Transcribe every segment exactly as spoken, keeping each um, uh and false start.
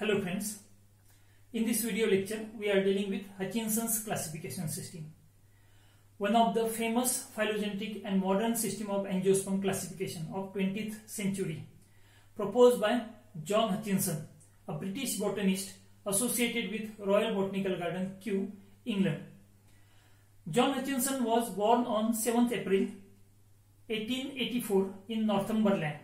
Hello friends, in this video lecture we are dealing with Hutchinson's classification system, one of the famous phylogenetic and modern system of angiosperm classification of twentieth century, proposed by John Hutchinson, a British botanist associated with Royal Botanical Garden, Kew, England. John Hutchinson was born on seventh April eighteen eighty-four in Northumberland.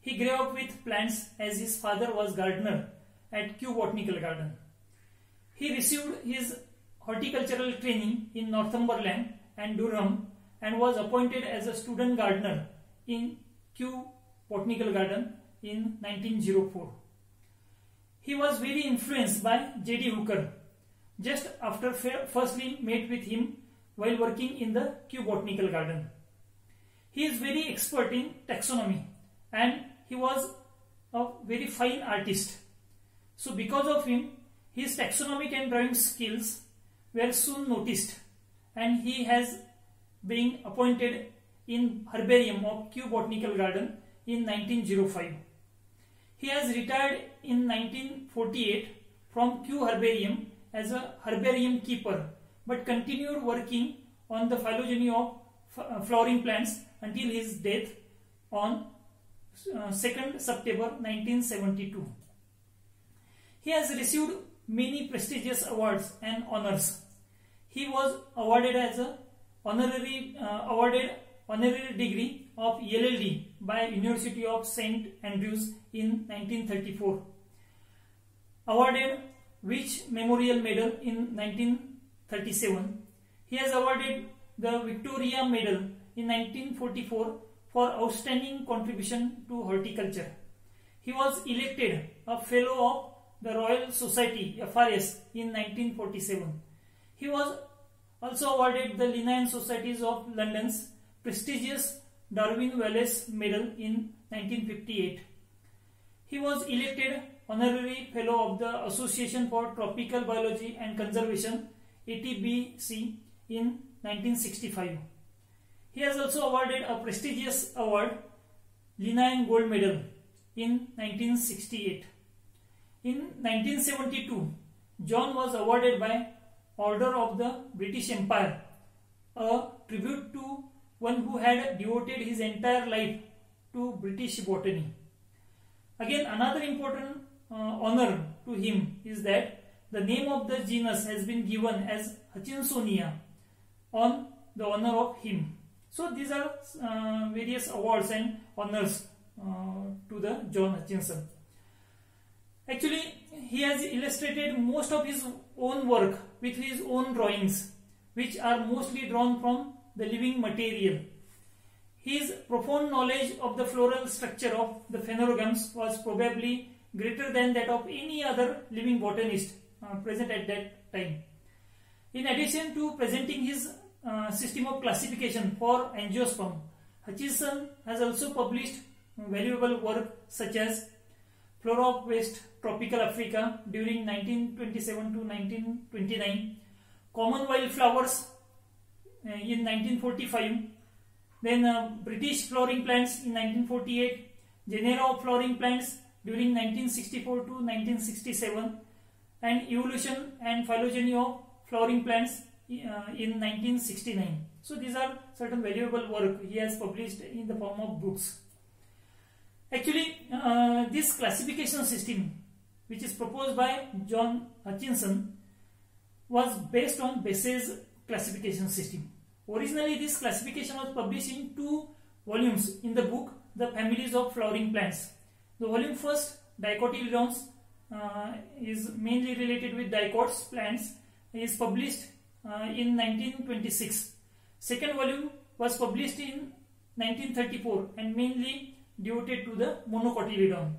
He grew up with plants as his father was gardener at Kew Botanical Garden. He received his horticultural training in Northumberland and Durham and was appointed as a student gardener in Kew Botanical Garden in nineteen oh four. He was very influenced by J D Hooker, just after firstly met with him while working in the Kew Botanical Garden. He is very expert in taxonomy and he was a very fine artist. So because of him, his taxonomic and drawing skills were soon noticed and he has been appointed in herbarium of Kew Botanical Garden in nineteen oh five. He has retired in nineteen forty-eight from Kew Herbarium as a herbarium keeper but continued working on the phylogeny of flowering plants until his death on second September nineteen seventy-two. He has received many prestigious awards and honors. He was awarded as a honorary uh, awarded honorary degree of L L D by University of Saint Andrews in nineteen thirty-four, awarded Wych Memorial Medal in nineteen thirty-seven. He has awarded the Victoria Medal in nineteen forty-four for outstanding contribution to horticulture. He was elected a Fellow of the Royal Society F R S in nineteen forty-seven. He was also awarded the Linnean Societies of London's prestigious Darwin Wallace Medal in nineteen fifty-eight. He was elected Honorary Fellow of the Association for Tropical Biology and Conservation A T B C in nineteen sixty-five. He has also awarded a prestigious award, Linnean Gold Medal, in nineteen sixty-eight. In nineteen seventy-two, John was awarded by Order of the British Empire, a tribute to one who had devoted his entire life to British botany. Again, another important uh, honor to him is that the name of the genus has been given as Hutchinsonia on the honor of him. So these are uh, various awards and honors uh, to the John Hutchinson. Actually, he has illustrated most of his own work with his own drawings, which are mostly drawn from the living material. His profound knowledge of the floral structure of the phanerogams was probably greater than that of any other living botanist uh, present at that time. In addition to presenting his uh, system of classification for angiosperm, Hutchinson has also published valuable work such as Flora of West Tropical Africa during nineteen twenty-seven to nineteen twenty-nine, Common Wild Flowers uh, in nineteen forty-five, then uh, British Flowering Plants in nineteen forty-eight, Genera of Flowering Plants during nineteen sixty-four to nineteen sixty-seven, and Evolution and Phylogeny of Flowering Plants uh, in nineteen sixty-nine. So these are certain valuable work he has published in the form of books. Actually, uh, this classification system, which is proposed by John Hutchinson, was based on Bessey's classification system. Originally, this classification was published in two volumes in the book The Families of Flowering Plants. The volume first, Dicotyledons, uh, is mainly related with dicots plants, is published uh, in nineteen twenty-six. Second volume was published in nineteen thirty-four and mainly devoted to the Monocotyledon.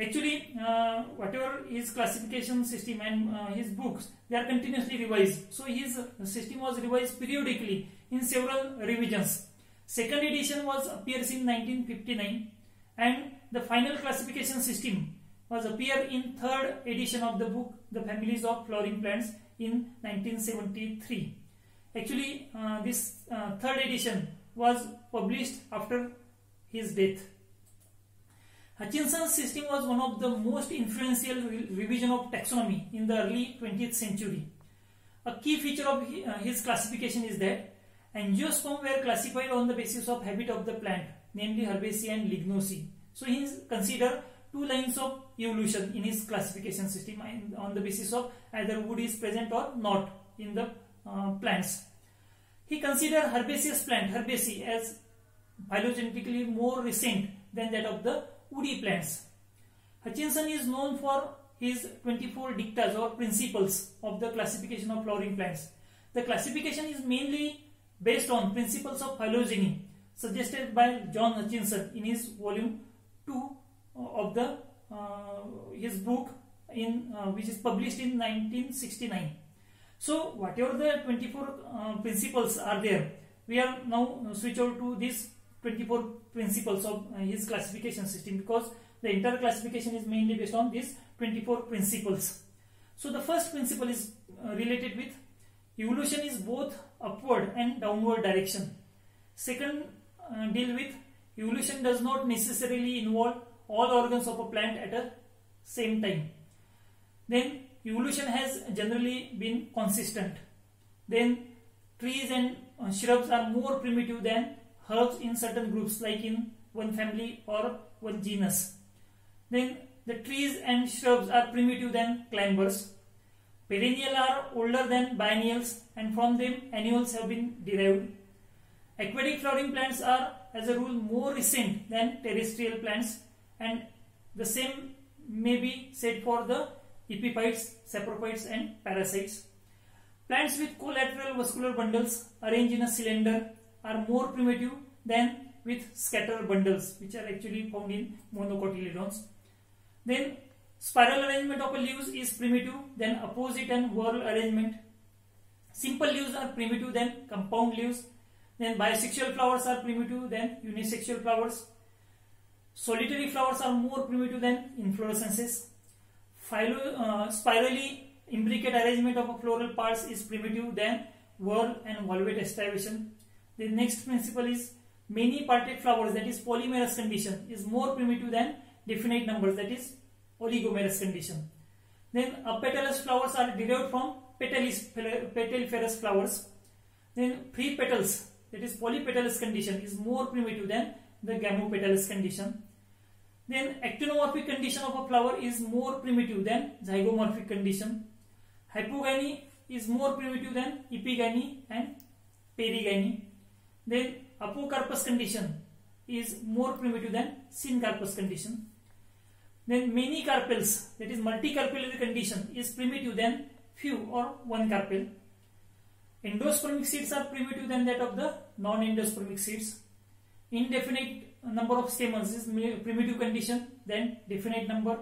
Actually, uh, whatever his classification system and uh, his books, they are continuously revised. So his system was revised periodically in several revisions. Second edition was appears in nineteen fifty-nine, and the final classification system was appear in third edition of the book The Families of Flowering Plants in nineteen seventy-three. Actually, uh, this uh, third edition was published after his death. Hutchinson's system was one of the most influential re revision of taxonomy in the early twentieth century. A key feature of his classification is that angiosperms were classified on the basis of habit of the plant, namely herbaceae and lignosae. So he considered two lines of evolution in his classification system on the basis of either wood is present or not in the uh, plants. He considered herbaceous plant, herbaceae, as phylogenetically more recent than that of the woody plants. Hutchinson is known for his twenty-four dictas or principles of the classification of flowering plants. The classification is mainly based on principles of phylogeny suggested by John Hutchinson in his volume two of the uh, his book in uh, which is published in nineteen sixty-nine. So whatever the twenty-four uh, principles are there, we are now switch over to these twenty-four principles of uh, his classification system, because the entire classification is mainly based on these twenty-four principles. So the first principle is uh, related with evolution is both upward and downward direction. Second, uh, deal with evolution does not necessarily involve all organs of a plant at a same time. Then evolution has generally been consistent. Then trees and uh, shrubs are more primitive than herbs in certain groups, like in one family or one genus. Then the trees and shrubs are primitive than clambers. Perennial are older than biennials, and from them annuals have been derived. Aquatic flowering plants are as a rule more recent than terrestrial plants, and the same may be said for the epiphytes, saprophytes and parasites. Plants with collateral vascular bundles arranged in a cylinder are more primitive than with scattered bundles, which are actually found in monocotyledons. Then spiral arrangement of leaves is primitive than opposite and whorl arrangement. Simple leaves are primitive than compound leaves. Then bisexual flowers are primitive than unisexual flowers. Solitary flowers are more primitive than inflorescences. Philo, uh, spirally imbricate arrangement of floral parts is primitive than whorl and volvate astrivation. The next principle is many parted flowers, that is polymerous condition, is more primitive than definite numbers, that is oligomerous condition. Then apetalous flowers are derived from petaliferous flowers. Then free petals, that is polypetalous condition, is more primitive than the gamopetalous condition. Then actinomorphic condition of a flower is more primitive than zygomorphic condition. Hypogyny is more primitive than epigyny and perigyny. Then apocarpus condition is more primitive than syncarpus condition. Then many carpels, that is multicarpellary condition, is primitive than few or one carpel. Endospermic seeds are primitive than that of the non-endospermic seeds. Indefinite number of stamens is primitive condition than definite number.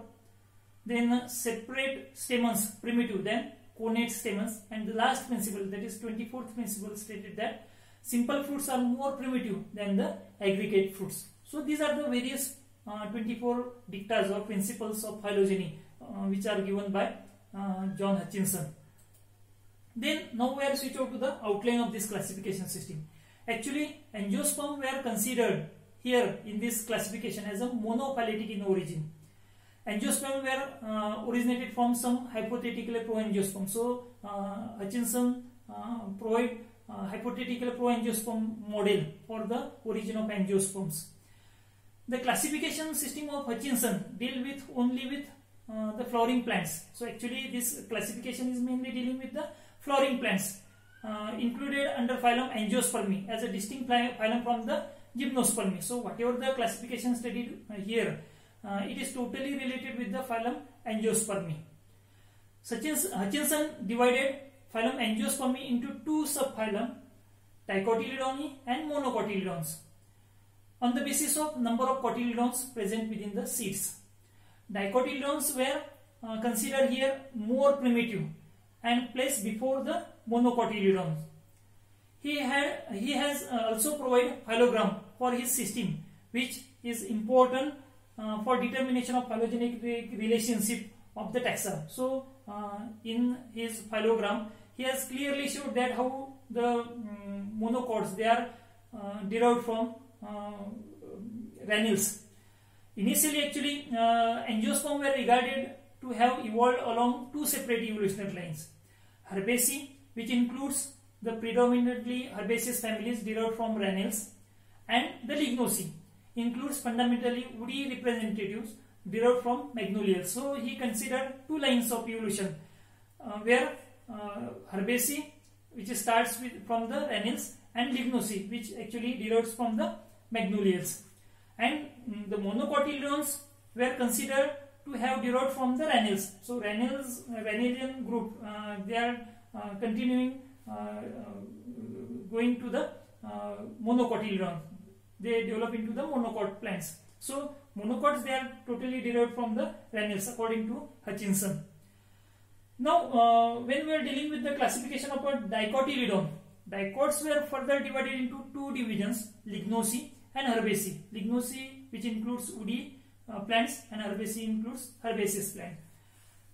Then separate stamens primitive than connate stamens. And the last principle, that is twenty-fourth principle, stated that simple fruits are more primitive than the aggregate fruits. So these are the various uh, twenty-four dictas or principles of phylogeny uh, which are given by uh, John Hutchinson. Then now we are switch over to the outline of this classification system. Actually, angiosperms were considered here in this classification as a monophyletic in origin. Angiosperms were uh, originated from some hypothetical proangiosperm. So uh, Hutchinson uh, provided Uh, hypothetical proangiosperm model for the origin of angiosperms. The classification system of Hutchinson deal with only with uh, the flowering plants. So actually this classification is mainly dealing with the flowering plants, uh, included under phylum Angiospermae as a distinct phylum from the Gymnospermae. So whatever the classification studied uh, here, uh, it is totally related with the phylum Angiospermae. Hutchinson divided phylum Angiospermae into two subphylum, Dicotyledons and Monocotyledons, on the basis of number of cotyledons present within the seeds. Dicotyledons were uh, considered here more primitive and placed before the Monocotyledons. He had he has uh, also provided phylogram for his system, which is important uh, for determination of phylogenetic relationship of the taxa. So uh, in his phylogram, he has clearly showed that how the um, monocots, they are uh, derived from uh, Ranales. Initially, actually, uh, angiosperm were regarded to have evolved along two separate evolutionary lines. Herbaceae, which includes the predominantly herbaceous families derived from Ranales, and the Lignoceae, includes fundamentally woody representatives derived from Magnoliales. So he considered two lines of evolution, uh, where uh, Herbaceae, which starts with from the Ranales, and Lignoceae, which actually derives from the Magnoliales. And the Monocotyledons were considered to have derived from the Ranales. So Ranales, Ranalian group, uh, they are uh, continuing uh, uh, going to the uh, Monocotyledon. They develop into the monocot plants. So monocots, they are totally derived from the Ranales according to Hutchinson. Now uh, when we are dealing with the classification of a Dicotyledon, dicots were further divided into two divisions, Lignoceae and Herbaceae. Lignoceae, which includes woody uh, plants, and Herbaceae includes herbaceous plant.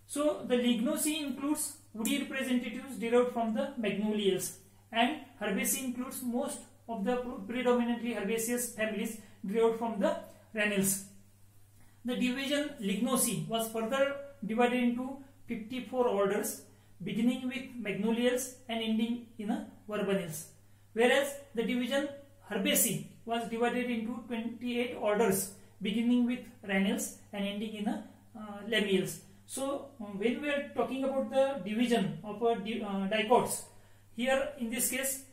So the Lignoceae includes woody representatives derived from the Magnoliales, and Herbaceae includes most of the predominantly herbaceous families derived from the Ranales. The division Lignoceae was further divided into fifty-four orders, beginning with Magnoliales and ending in a Verbenales, whereas the division Herbaceae was divided into twenty-eight orders, beginning with Ranales and ending in a uh, Labiales. So um, when we are talking about the division of a di uh, dicots, here in this case,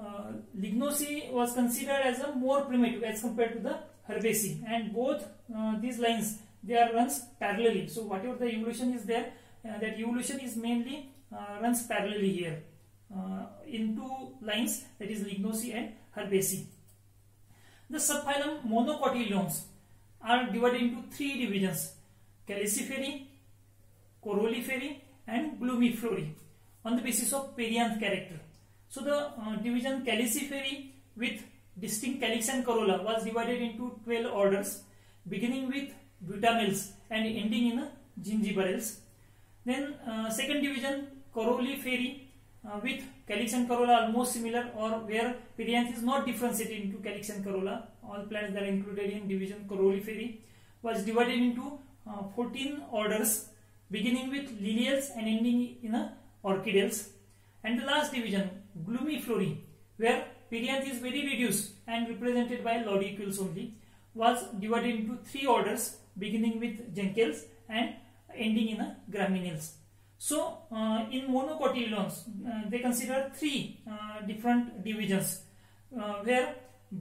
uh, Lignoceae was considered as a more primitive as compared to the Herbaceae, and both uh, these lines, they are runs parallelly. So whatever the evolution is there, uh, that evolution is mainly uh, runs parallelly here uh, in two lines, that is Lignoceae and Herbaceae. The subphylum Monocotyledons are divided into three divisions, Caliciferae, Coroliferae and Glumiferae, on the basis of perianth character. So the uh, division Caliciferae with distinct calyx and corolla was divided into twelve orders, beginning with Butamales and ending in a Gingiberales. Then uh, second division Coroliferae, Uh, with calyx and corolla almost similar, or where perianth is not differentiated into calyx and corolla. All plants that are included in division Coroliferae was divided into uh, fourteen orders, beginning with Liliales and ending in a Orchidales. And the last division Glumiferae, where perianth is very reduced and represented by lodicules only, was divided into three orders, beginning with Juncales and ending in a Graminales. So uh, in Monocotyledons, uh, they consider three uh, different divisions, uh, where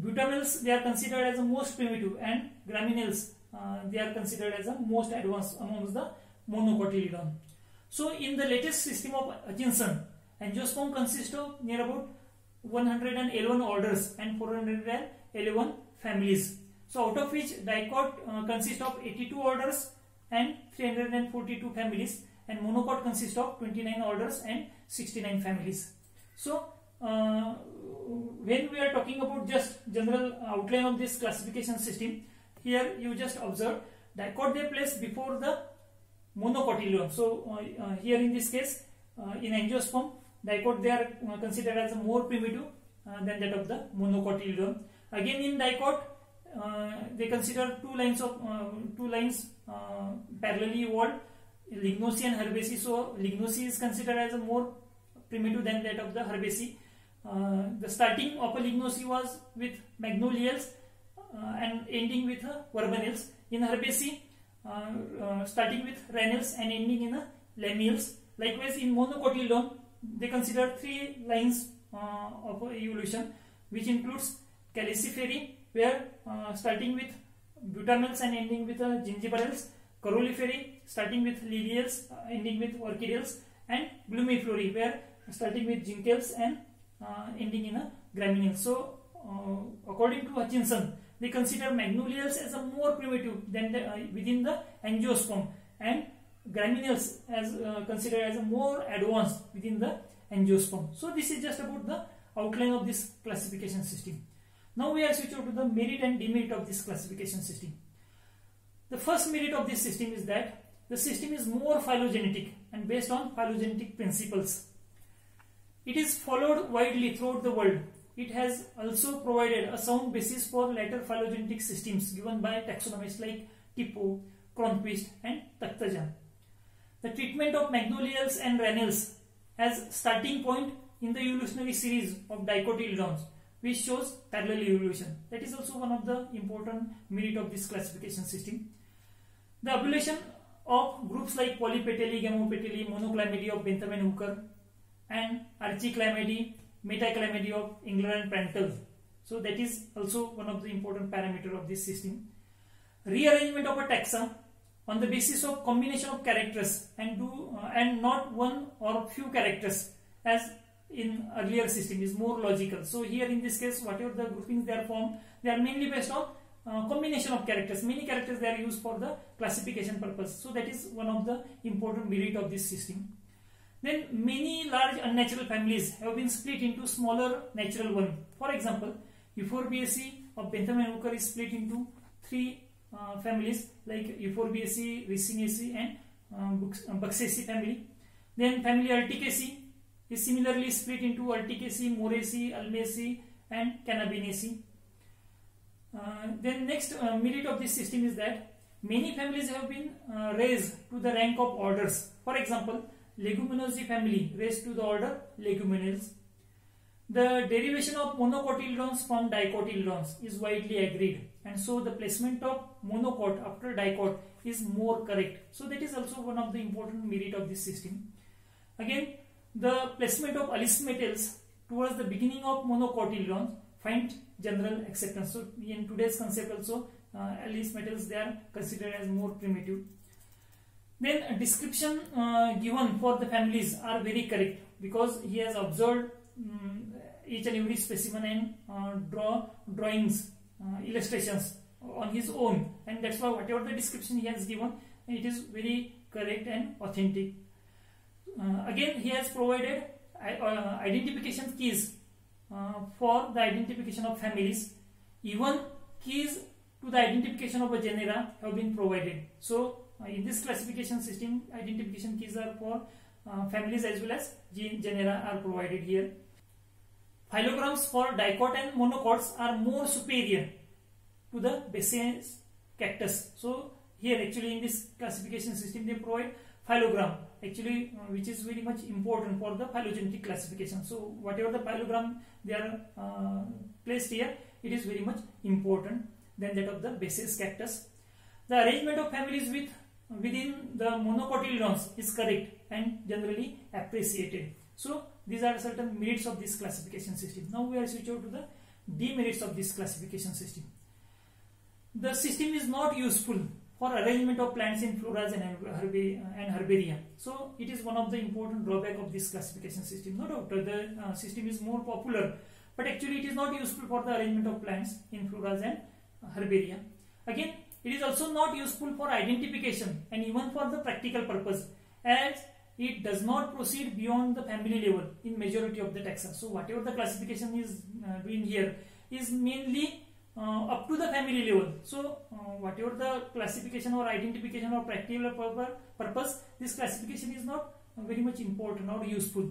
Butamales, they are considered as the most primitive, and Graminales, uh, they are considered as the most advanced amongst the Monocotyledon. So in the latest system of Hutchinson, angiosperm consists of near about one hundred eleven orders and four hundred eleven families. So out of which dicot uh, consists of eighty-two orders and three hundred forty-two families, and monocot consists of twenty-nine orders and sixty-nine families. So uh, when we are talking about just general outline of this classification system, here you just observe dicot they place before the monocotyledon. So uh, uh, here in this case, uh, in angiosperm, dicot they are uh, considered as more primitive uh, than that of the monocotyledon. Again in dicot, uh, they consider two lines of uh, two lines uh, parallelly evolved, Lignoceae and Herbaceae. So Lignoceae is considered as a more primitive than that of the Herbaceae. Uh, the starting of a Lignoceae was with Magnoliales uh, and ending with a Verbenales. In Herbaceae, uh, uh, starting with Ranales and ending in a Lameales. Likewise in Monocotyledon, they consider three lines uh, of evolution, which includes Caliciferae, where uh, starting with Butamales and ending with a Gingiberales, Coroliferae, starting with Liliales, uh, ending with Orchidales, and Glumiferae, where starting with Juncales and uh, ending in a Graminales. So, uh, according to Hutchinson, they consider Magnoliales as a more primitive than the, uh, within the angiosperm, and Graminales as uh, considered as a more advanced within the angiosperm. So, this is just about the outline of this classification system. Now, we are switching to the merit and demerit of this classification system. The first merit of this system is that the system is more phylogenetic and based on phylogenetic principles. It is followed widely throughout the world it has also provided a sound basis for later phylogenetic systems given by taxonomists like Tipo, Cronquist and Takhtajan. The treatment of Magnoliales and Ranales as starting point in the evolutionary series of Dicotyledons, which shows parallel evolution. That is also one of the important merit of this classification system. The abulation of groups like Polypetalae, Gamopetalae, Monoclymatidae of Bentham and Hooker, and Archiclymatidae, Metaclymatidae of England and Prantl. So that is also one of the important parameter of this system. Rearrangement of a taxa on the basis of combination of characters and do uh, and not one or few characters as in earlier system is more logical. So here in this case, whatever the groupings they are formed, they are mainly based on uh, combination of characters. Many characters they are used for the classification purpose. So that is one of the important merit of this system. Then many large unnatural families have been split into smaller natural ones. For example, Euphorbiaceae of Bentham and Hooker is split into three uh, families like Euphorbiaceae, Ricinaceae and uh, Buxaceae family. Then family Urticaceae is similarly split into Urticaceae, Moraceae, Almaceae and Cannabinaceae. Uh, then next uh, merit of this system is that many families have been uh, raised to the rank of orders. For example, Leguminosae family raised to the order Leguminales. The derivation of monocotyledons from dicotyledons is widely agreed, and so the placement of monocot after dicot is more correct. So that is also one of the important merit of this system. Again, the placement of alismatales towards the beginning of monocotyledons finds general acceptance. So in today's concept also, uh, alismatales they are considered as more primitive. Then a description uh, given for the families are very correct because he has observed um, each and every specimen and uh, draw drawings, uh, illustrations on his own, and that's why whatever the description he has given, it is very correct and authentic. Uh, again, he has provided uh, identification keys uh, for the identification of families. Even keys to the identification of a genera have been provided. So uh, in this classification system, identification keys are for uh, families as well as gen genera are provided here. Phylograms for dicot and monocots are more superior to the Bessey's cactus. So here actually in this classification system they provide phylogram, actually uh, which is very much important for the phylogenetic classification. So whatever the phylogram they are uh, placed here, it is very much important than that of the Bessey's cactus. The arrangement of families with within the monocotyledons is correct and generally appreciated. So these are certain merits of this classification system. Now we are switch over to the demerits of this classification system. The system is not useful for arrangement of plants in floras and herbaria. So it is one of the important drawback of this classification system. No doubt the uh, system is more popular, but actually it is not useful for the arrangement of plants in floras and herbaria. Again, it is also not useful for identification and even for the practical purpose, as it does not proceed beyond the family level in majority of the taxa. So whatever the classification is uh, doing here is mainly Uh, up to the family level. So uh, whatever the classification or identification or practical purpose, this classification is not very much important or useful.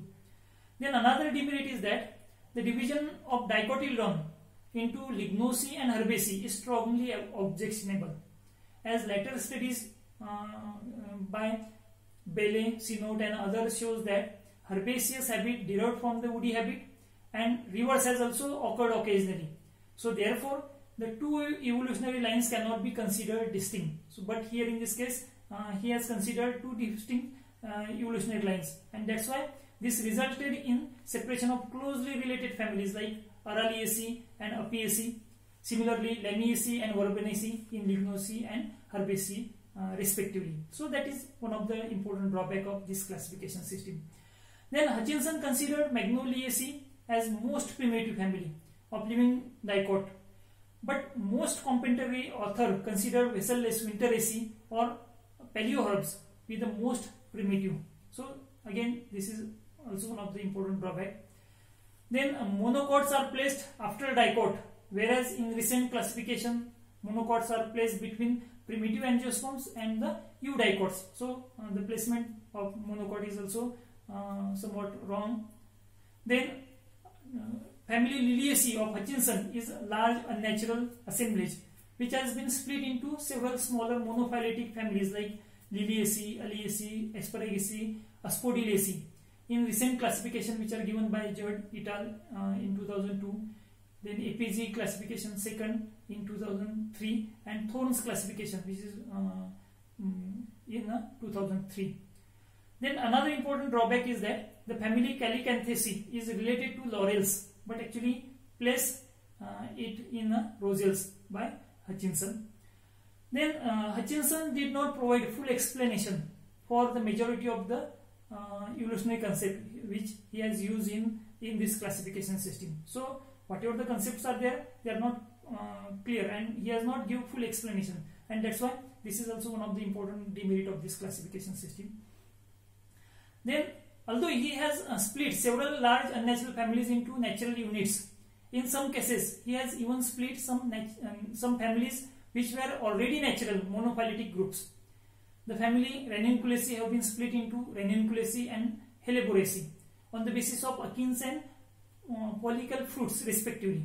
Then another demerit is that the division of dicotyledon into lignosae and herbaceae is strongly objectionable, as later studies uh, by Bailey, Sinot and others shows that herbaceous habit derived from the woody habit and reverse has also occurred occasionally. So therefore the two evolutionary lines cannot be considered distinct. So, but here in this case, uh, he has considered two distinct uh, evolutionary lines, and that's why this resulted in separation of closely related families like Araliaceae and Apiaceae, similarly Lamiaceae and Verbenales in Lignosae and Herbaceae uh, respectively. So that is one of the important drawback of this classification system. Then Hutchinson considered Magnoliaceae as most primitive family of living dicot, but most contemporary author consider vesselless Winteraceae or paleoherbs be the most primitive. So again, this is also one of the important drawback. Then uh, monocots are placed after dicot, whereas in recent classification monocots are placed between primitive angiosperms and the eudicots. So uh, the placement of monocot is also uh, somewhat wrong. Then uh, family Liliaceae of Hutchinson is a large unnatural assemblage which has been split into several smaller monophyletic families like Liliaceae, Aliaceae, Asparagaceae, Aspodilaceae in recent classification which are given by Judd et al. Uh, in two thousand two, then A P G classification second in two thousand three, and Thorne's classification which is uh, in uh, two thousand three. Then another important drawback is that the family Calycanthaceae is related to laurels but actually place uh, it in uh, rosales by Hutchinson. Then uh, Hutchinson did not provide full explanation for the majority of the uh, evolutionary concept which he has used in, in this classification system. So whatever the concepts are there, they are not uh, clear and he has not given full explanation, and that's why this is also one of the important demerit of this classification system. Then although he has uh, split several large unnatural families into natural units, in some cases he has even split some, um, some families which were already natural monophyletic groups. The family Ranunculaceae have been split into Ranunculaceae and Helleboraceae on the basis of achenes and uh, follicle fruits respectively.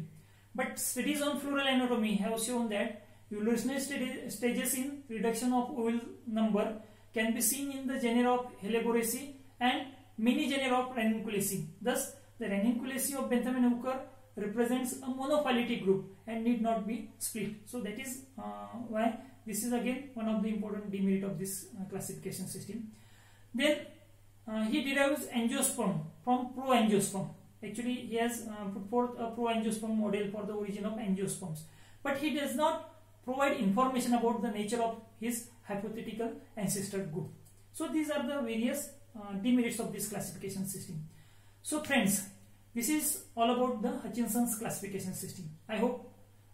But studies on floral anatomy have shown that evolutionary st stages in reduction of ovule number can be seen in the genera of Helleboraceae and many genera of Ranunculaceae. Thus, the Ranunculaceae of Bentham and Hooker represents a monophyletic group and need not be split. So that is uh, why this is again one of the important demerit of this uh, classification system. Then uh, he derives angiosperm from proangiosperm. Actually, he has uh, put forth a proangiosperm model for the origin of angiosperms, but he does not provide information about the nature of his hypothetical ancestor group. So these are the various uh, demerits of this classification system. So friends, this is all about the Hutchinson's classification system. I hope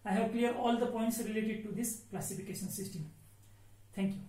I have cleared all the points related to this classification system. Thank you.